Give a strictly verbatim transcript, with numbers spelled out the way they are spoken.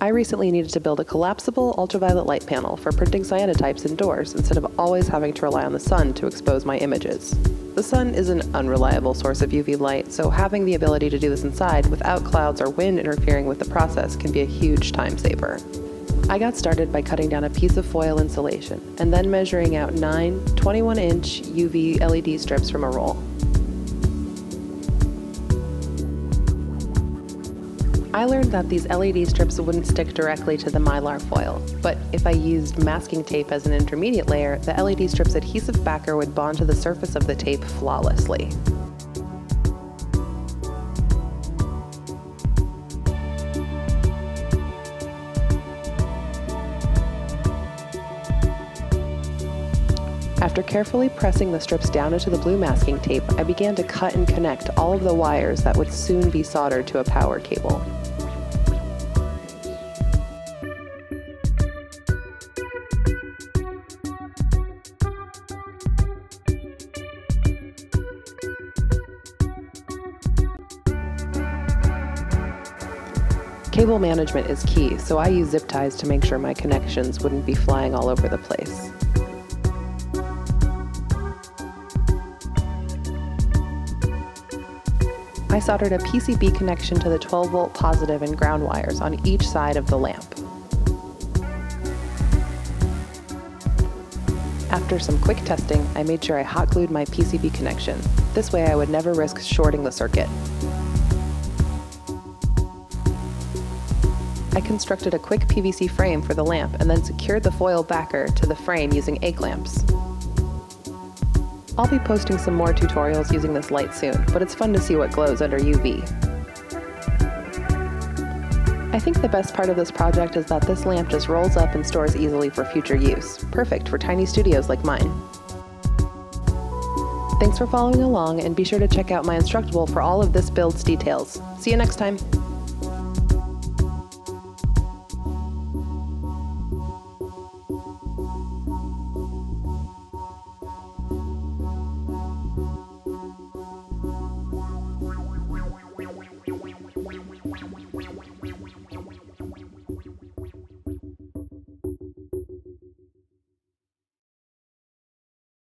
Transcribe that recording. I recently needed to build a collapsible ultraviolet light panel for printing cyanotypes indoors instead of always having to rely on the sun to expose my images. The sun is an unreliable source of U V light, so having the ability to do this inside without clouds or wind interfering with the process can be a huge time saver. I got started by cutting down a piece of foil insulation and then measuring out nine twenty-one inch U V L E D strips from a roll. I learned that these L E D strips wouldn't stick directly to the Mylar foil, but if I used masking tape as an intermediate layer, the L E D strip's adhesive backer would bond to the surface of the tape flawlessly. After carefully pressing the strips down into the blue masking tape, I began to cut and connect all of the wires that would soon be soldered to a power cable. Cable management is key, so I use zip ties to make sure my connections wouldn't be flying all over the place. I soldered a P C B connection to the twelve volt positive and ground wires on each side of the lamp. After some quick testing, I made sure I hot glued my P C B connection. This way I would never risk shorting the circuit. I constructed a quick P V C frame for the lamp and then secured the foil backer to the frame using egg lamps. I'll be posting some more tutorials using this light soon, but it's fun to see what glows under U V. I think the best part of this project is that this lamp just rolls up and stores easily for future use. Perfect for tiny studios like mine. Thanks for following along, and be sure to check out my Instructable for all of this build's details. See you next time!